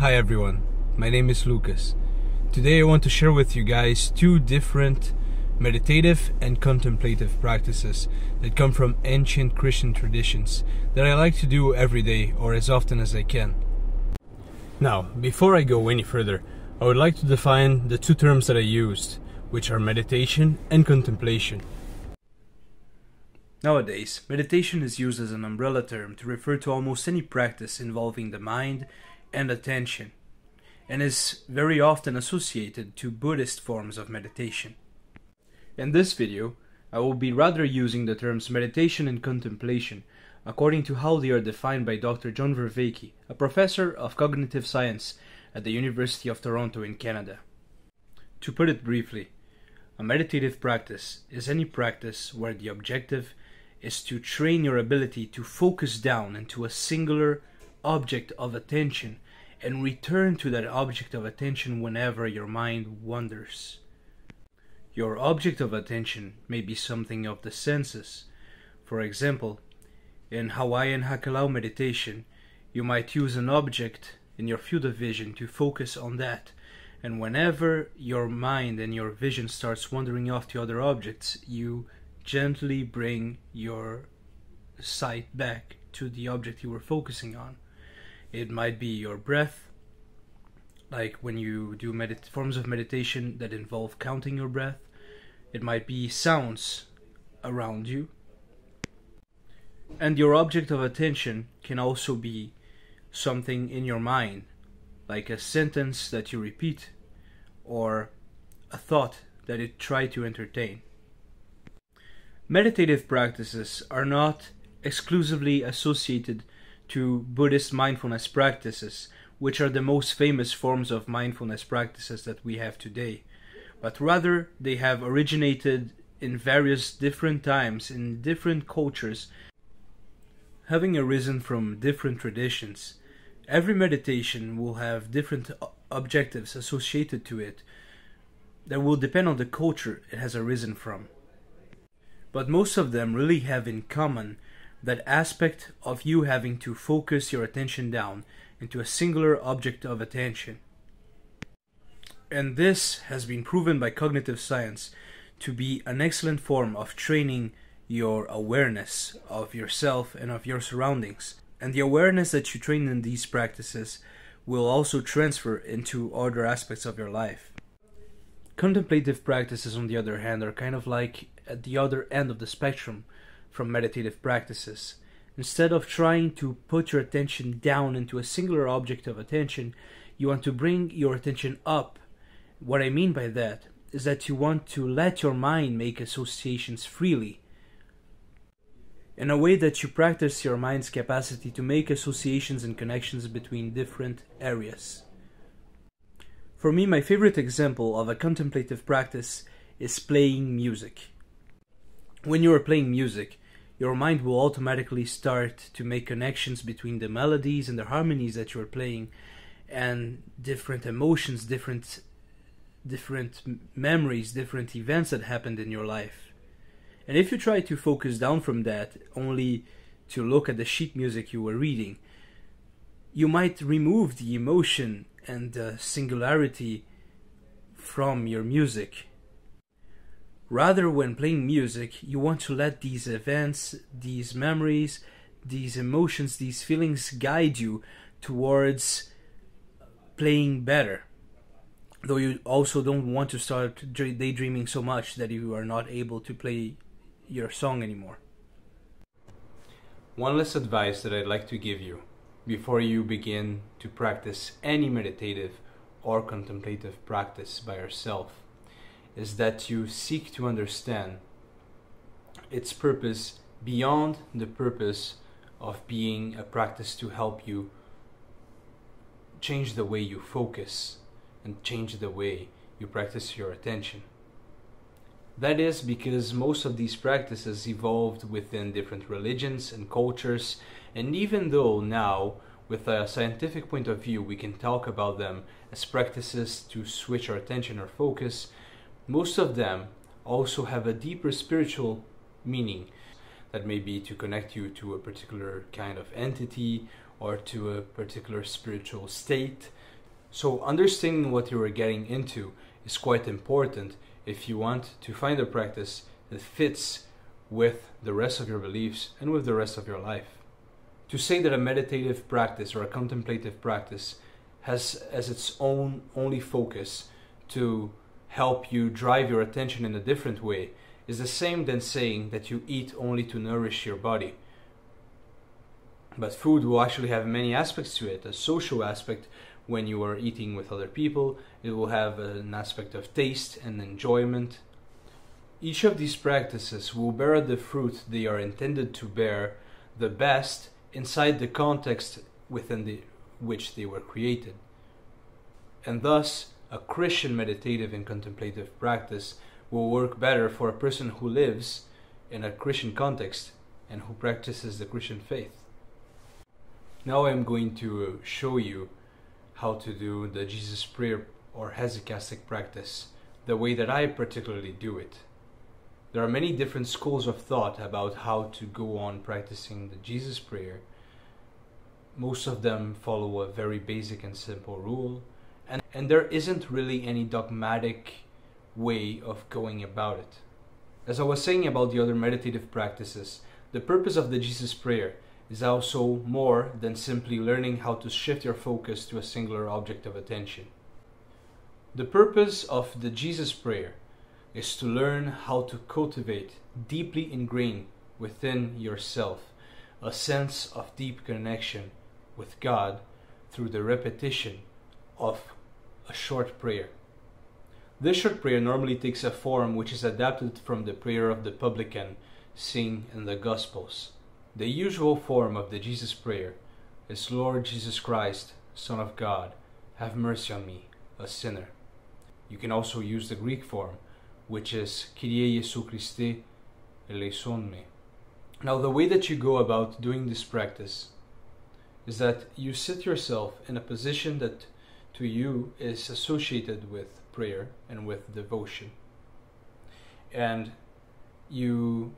Hi everyone, my name is Lucas. Today I want to share with you guys two different meditative and contemplative practices that come from ancient Christian traditions that I like to do every day or as often as I can. Now, before I go any further, I would like to define the two terms that I used, which are meditation and contemplation. Nowadays, meditation is used as an umbrella term to refer to almost any practice involving the mind and attention, and is very often associated to Buddhist forms of meditation. In this video, I will be rather using the terms meditation and contemplation according to how they are defined by Dr. John Vervaeke, a professor of cognitive science at the University of Toronto in Canada. To put it briefly, a meditative practice is any practice where the objective is to train your ability to focus down into a singular object of attention and return to that object of attention whenever your mind wanders. Your object of attention may be something of the senses. For example, in Hawaiian Hakalau meditation, you might use an object in your field of vision to focus on that, and whenever your mind and your vision starts wandering off to other objects, you gently bring your sight back to the object you were focusing on. It might be your breath, like when you do forms of meditation that involve counting your breath. It might be sounds around you. And your object of attention can also be something in your mind, like a sentence that you repeat, or a thought that you try to entertain. Meditative practices are not exclusively associated to Buddhist mindfulness practices, which are the most famous forms of mindfulness practices that we have today, but rather they have originated in various different times, in different cultures, having arisen from different traditions. Every meditation will have different objectives associated to it that will depend on the culture it has arisen from. But most of them really have in common that aspect of you having to focus your attention down into a singular object of attention. And this has been proven by cognitive science to be an excellent form of training your awareness of yourself and of your surroundings. And the awareness that you train in these practices will also transfer into other aspects of your life. Contemplative practices, on the other hand, are kind of like at the other end of the spectrum from meditative practices. Instead of trying to put your attention down into a singular object of attention, you want to bring your attention up. What I mean by that is that you want to let your mind make associations freely, in a way that you practice your mind's capacity to make associations and connections between different areas. For me, my favorite example of a contemplative practice is playing music. When you are playing music, your mind will automatically start to make connections between the melodies and the harmonies that you are playing, and different emotions, different memories, different events that happened in your life. And if you try to focus down from that only to look at the sheet music you were reading, you might remove the emotion and the singularity from your music. Rather, when playing music, you want to let these events, these memories, these emotions, these feelings guide you towards playing better. Though you also don't want to start daydreaming so much that you are not able to play your song anymore. One last advice that I'd like to give you before you begin to practice any meditative or contemplative practice by yourself is that you seek to understand its purpose beyond the purpose of being a practice to help you change the way you focus and change the way you practice your attention. That is because most of these practices evolved within different religions and cultures, and even though now, with a scientific point of view, we can talk about them as practices to switch our attention or focus, most of them also have a deeper spiritual meaning that may be to connect you to a particular kind of entity or to a particular spiritual state So understanding what you are getting into is quite important if you want to find a practice that fits with the rest of your beliefs and with the rest of your life. To say that a meditative practice or a contemplative practice has as its own only focus to help you drive your attention in a different way is the same than saying that you eat only to nourish your body. But food will actually have many aspects to it. A social aspect when you are eating with other people, it will have an aspect of taste and enjoyment. Each of these practices will bear the fruit they are intended to bear the best inside the context within which they were created. And thus, a Christian meditative and contemplative practice will work better for a person who lives in a Christian context and who practices the Christian faith. Now I'm going to show you how to do the Jesus Prayer or Hesychastic practice, the way that I particularly do it. There are many different schools of thought about how to go on practicing the Jesus Prayer. Most of them follow a very basic and simple rule, and there isn't really any dogmatic way of going about it. As I was saying about the other meditative practices, the purpose of the Jesus Prayer is also more than simply learning how to shift your focus to a singular object of attention. The purpose of the Jesus Prayer is to learn how to cultivate, deeply ingrained within yourself, a sense of deep connection with God through the repetition of a short prayer. This short prayer normally takes a form which is adapted from the prayer of the publican seen in the Gospels. The usual form of the Jesus Prayer is, Lord Jesus Christ, Son of God, have mercy on me, a sinner. You can also use the Greek form, which is kyrie jesu christe, eleison me. Now, the way that you go about doing this practice is that you sit yourself in a position that to you is associated with prayer and with devotion. And you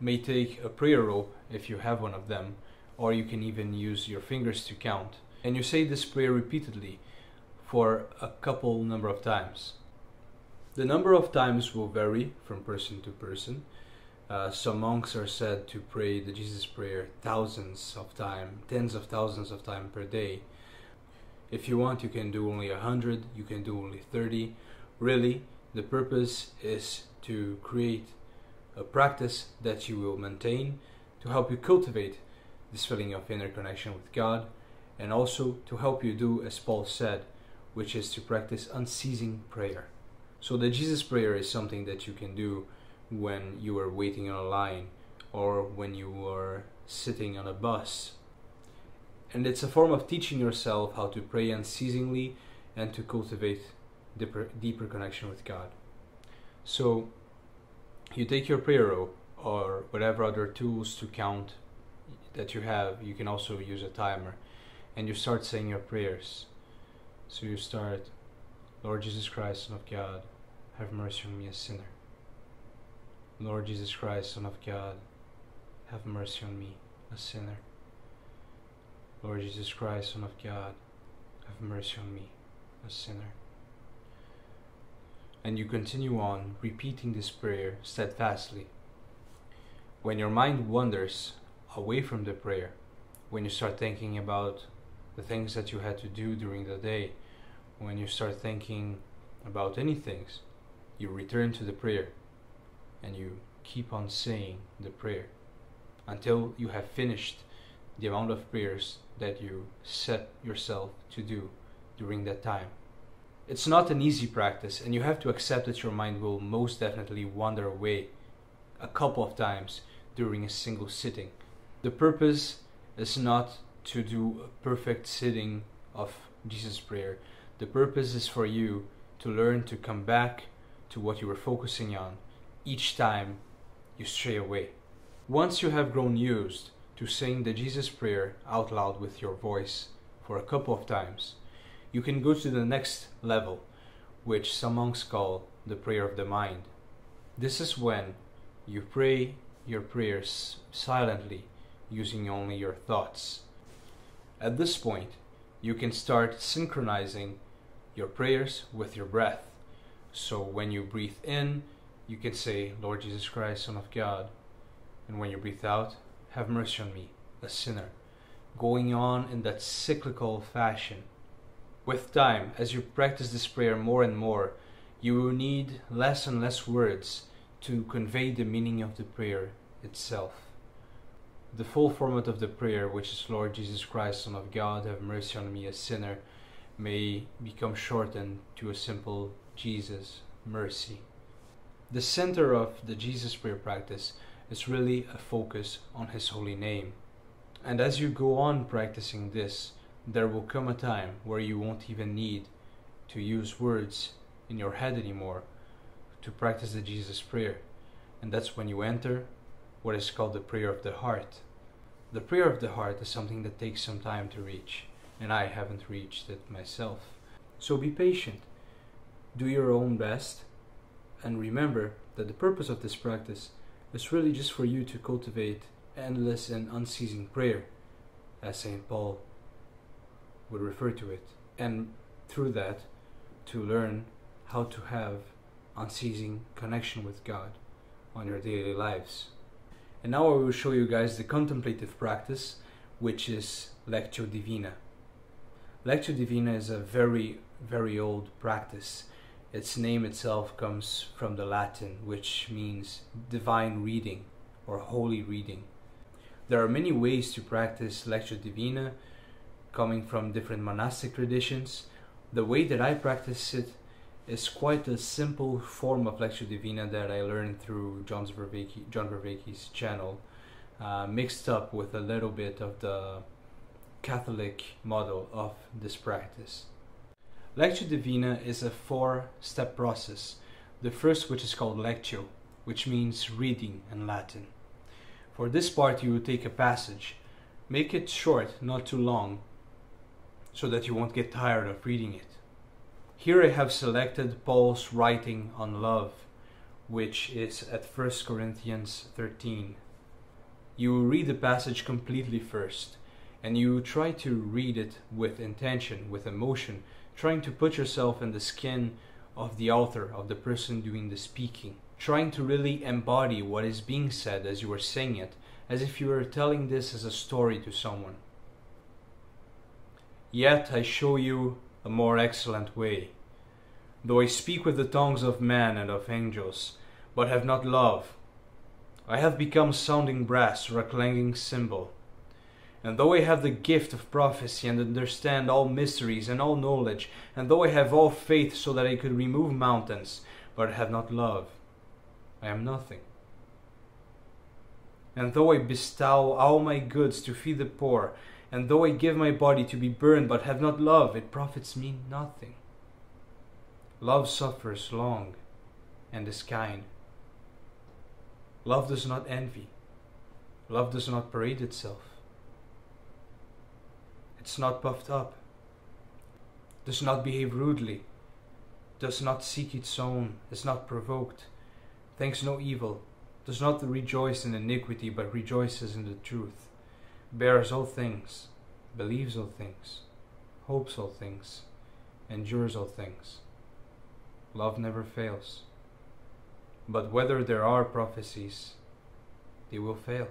may take a prayer rope if you have one of them, or you can even use your fingers to count. And you say this prayer repeatedly for a couple number of times. The number of times will vary from person to person. Some monks are said to pray the Jesus Prayer thousands of times, tens of thousands of times per day. If you want, you can do only 100, you can do only 30. Really, the purpose is to create a practice that you will maintain to help you cultivate this feeling of inner connection with God, and also to help you do, as Paul said, which is to practice unceasing prayer. So the Jesus Prayer is something that you can do when you are waiting on a line or when you are sitting on a bus. And it's a form of teaching yourself how to pray unceasingly and to cultivate deeper connection with God. So you take your prayer rope or whatever other tools to count that you have. You can also use a timer, and you start saying your prayers. So you start, Lord Jesus Christ, Son of God, have mercy on me, a sinner. Lord Jesus Christ, Son of God, have mercy on me, a sinner. Lord Jesus Christ, Son of God, have mercy on me, a sinner. And you continue on repeating this prayer steadfastly. When your mind wanders away from the prayer, when you start thinking about the things that you had to do during the day, when you start thinking about any things, you return to the prayer and you keep on saying the prayer until you have finished the amount of prayers that you set yourself to do during that time. It's not an easy practice, and you have to accept that your mind will most definitely wander away a couple of times during a single sitting. The purpose is not to do a perfect sitting of Jesus Prayer. The purpose is for you to learn to come back to what you were focusing on each time you stray away. Once you have grown used to saying the Jesus Prayer out loud with your voice for a couple of times, you can go to the next level, which some monks call the prayer of the mind. This is when you pray your prayers silently, using only your thoughts. At this point, you can start synchronizing your prayers with your breath. So when you breathe in, you can say, Lord Jesus Christ, Son of God. And when you breathe out, have mercy on me, a sinner. Going on in that cyclical fashion. With time, as you practice this prayer more and more, you will need less and less words to convey the meaning of the prayer itself. The full format of the prayer, which is Lord Jesus Christ, Son of God, have mercy on me, a sinner, may become shortened to a simple Jesus, mercy. The center of the Jesus prayer practice is really a focus on His holy name. And as you go on practicing this, there will come a time where you won't even need to use words in your head anymore to practice the Jesus prayer. And that's when you enter what is called the prayer of the heart. The prayer of the heart is something that takes some time to reach, and I haven't reached it myself. So be patient, do your own best, and remember that the purpose of this practice is really just for you to cultivate endless and unceasing prayer, as St. Paul would refer to it, and through that to learn how to have unceasing connection with God on your daily lives. And now I will show you guys the contemplative practice, which is Lectio Divina. Lectio Divina is a very old practice. Its name itself comes from the Latin, which means divine reading or holy reading. There are many ways to practice Lectio Divina, coming from different monastic traditions. The way that I practice it is quite a simple form of Lectio Divina that I learned through John Vervaeke's channel, mixed up with a little bit of the Catholic model of this practice. Lectio Divina is a four-step process, the first which is called Lectio, which means reading in Latin. For this part you will take a passage, make it short, not too long, so that you won't get tired of reading it. Here I have selected Paul's writing on love, which is at 1 Corinthians 13. You will read the passage completely first, and you will try to read it with intention, with emotion, trying to put yourself in the skin of the author, of the person doing the speaking, trying to really embody what is being said as you are saying it, as if you were telling this as a story to someone. Yet I show you a more excellent way. Though I speak with the tongues of men and of angels, but have not love, I have become sounding brass or a clanging cymbal. And though I have the gift of prophecy and understand all mysteries and all knowledge, and though I have all faith so that I could remove mountains, but have not love, I am nothing. And though I bestow all my goods to feed the poor, and though I give my body to be burned, but have not love, it profits me nothing. Love suffers long and is kind. Love does not envy. Love does not parade itself. It's not puffed up, does not behave rudely, does not seek its own, is not provoked, thinks no evil, does not rejoice in iniquity, but rejoices in the truth, bears all things, believes all things, hopes all things, endures all things. Love never fails. But whether there are prophecies, they will fail.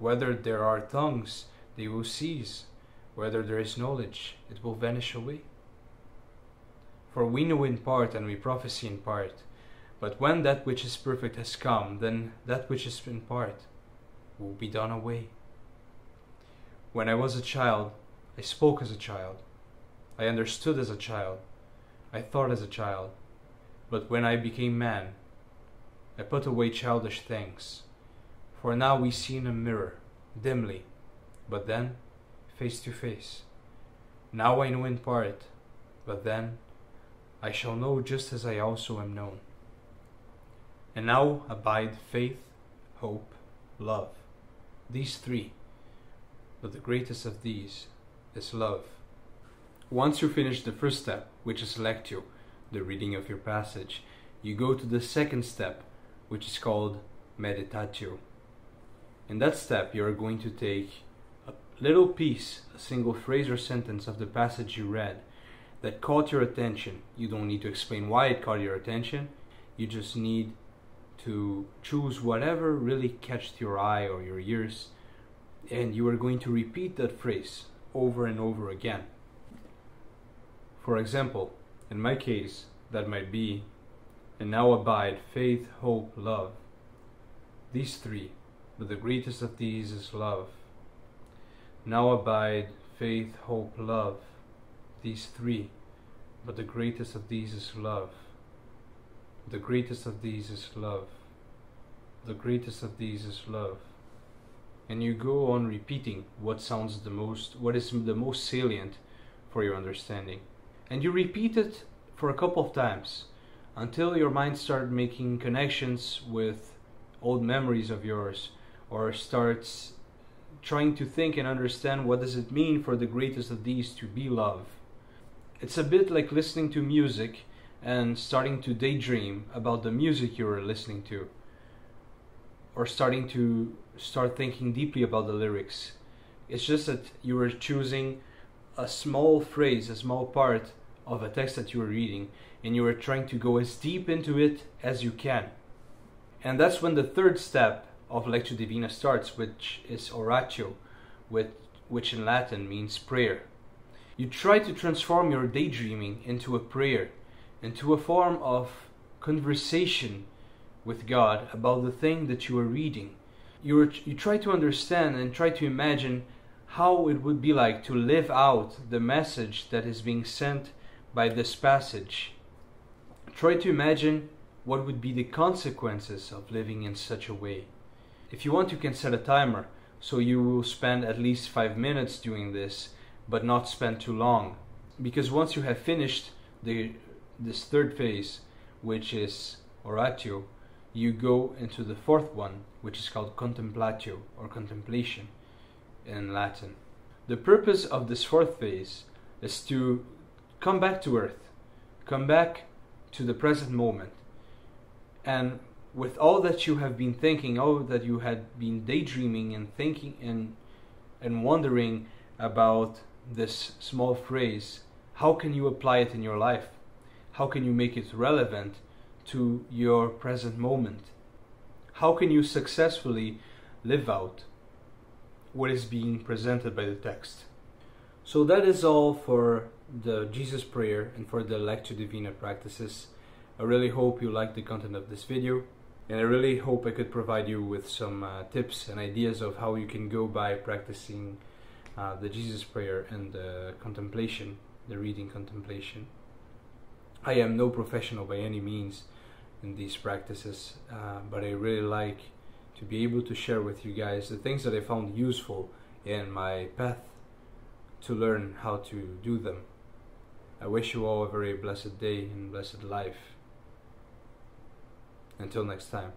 Whether there are tongues, they will cease. Whether there is knowledge, it will vanish away. For we know in part, and we prophesy in part. But when that which is perfect has come, then that which is in part will be done away. When I was a child, I spoke as a child. I understood as a child. I thought as a child. But when I became man, I put away childish things. For now we see in a mirror, dimly, but then face to face. Now I know in part, but then I shall know just as I also am known. And now abide faith, hope, love. These three, but the greatest of these is love. Once you finish the first step, which is Lectio, the reading of your passage, you go to the second step, which is called Meditatio. In that step you are going to take a little piece, a single phrase or sentence of the passage you read that caught your attention. You don't need to explain why it caught your attention. You just need to choose whatever really catched your eye or your ears, and you are going to repeat that phrase over and over again. For example, in my case, that might be, and now abide faith, hope, love. These three, but the greatest of these is love. Now abide faith, hope, love. These three, but the greatest of these is love. The greatest of these is love. The greatest of these is love. And you go on repeating what sounds the most, what is the most salient for your understanding. And you repeat it for a couple of times until your mind starts making connections with old memories of yours, or starts trying to think and understand what does it mean for the greatest of these to be love. It's a bit like listening to music and starting to daydream about the music you were listening to, or start thinking deeply about the lyrics. It's just that you were choosing a small phrase, a small part of a text that you were reading, and you were trying to go as deep into it as you can. And that's when the third step of Lectio Divina starts, which is Oratio, which in Latin means prayer. You try to transform your daydreaming into a prayer, into a form of conversation with God about the thing that you are reading. You try to understand and try to imagine how it would be like to live out the message that is being sent by this passage. Try to imagine what would be the consequences of living in such a way. If you want, you can set a timer, so you will spend at least 5 minutes doing this, but not spend too long. Because once you have finished this third phase, which is Oratio, you go into the fourth one, which is called contemplatio, or contemplation in Latin. The purpose of this fourth phase is to come back to earth, come back to the present moment, and with all that you have been thinking, all that you had been daydreaming and thinking and wondering about this small phrase, how can you apply it in your life? How can you make it relevant to your present moment? How can you successfully live out what is being presented by the text? So that is all for the Jesus Prayer and for the Lectio Divina practices. I really hope you liked the content of this video, and I really hope I could provide you with some tips and ideas of how you can go by practicing the Jesus Prayer and the contemplation, the reading contemplation. I am no professional by any means in these practices, but I really like to be able to share with you guys the things that I found useful in my path to learn how to do them. I wish you all a very blessed day and blessed life. Until next time.